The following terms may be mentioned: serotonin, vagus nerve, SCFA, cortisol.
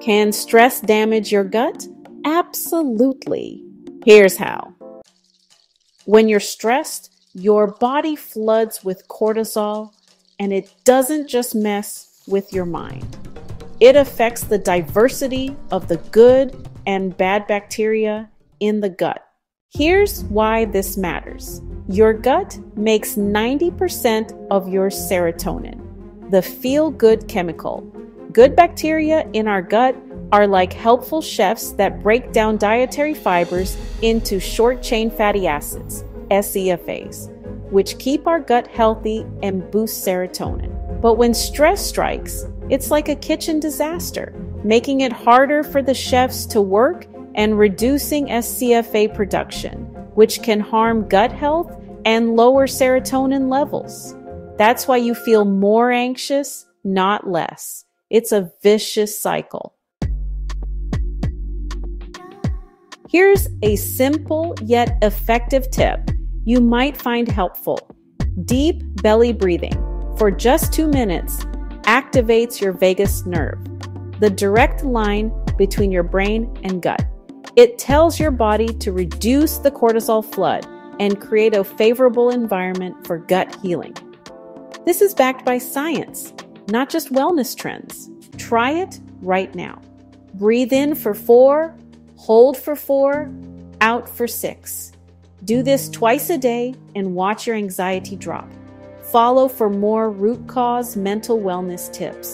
Can stress damage your gut? Absolutely. Here's how. When you're stressed, your body floods with cortisol, and it doesn't just mess with your mind. It affects the diversity of the good and bad bacteria in the gut. Here's why this matters. Your gut makes 90% of your serotonin, the feel-good chemical. Good bacteria in our gut are like helpful chefs that break down dietary fibers into short-chain fatty acids, SCFAs, which keep our gut healthy and boost serotonin. But when stress strikes, it's like a kitchen disaster, making it harder for the chefs to work and reducing SCFA production, which can harm gut health and lower serotonin levels. That's why you feel more anxious, not less. It's a vicious cycle. Here's a simple yet effective tip you might find helpful. Deep belly breathing for just 2 minutes activates your vagus nerve, the direct line between your brain and gut. It tells your body to reduce the cortisol flood and create a favorable environment for gut healing. This is backed by science, not just wellness trends. Try it right now. Breathe in for 4, hold for 4, out for 6. Do this twice a day and watch your anxiety drop. Follow for more root cause mental wellness tips.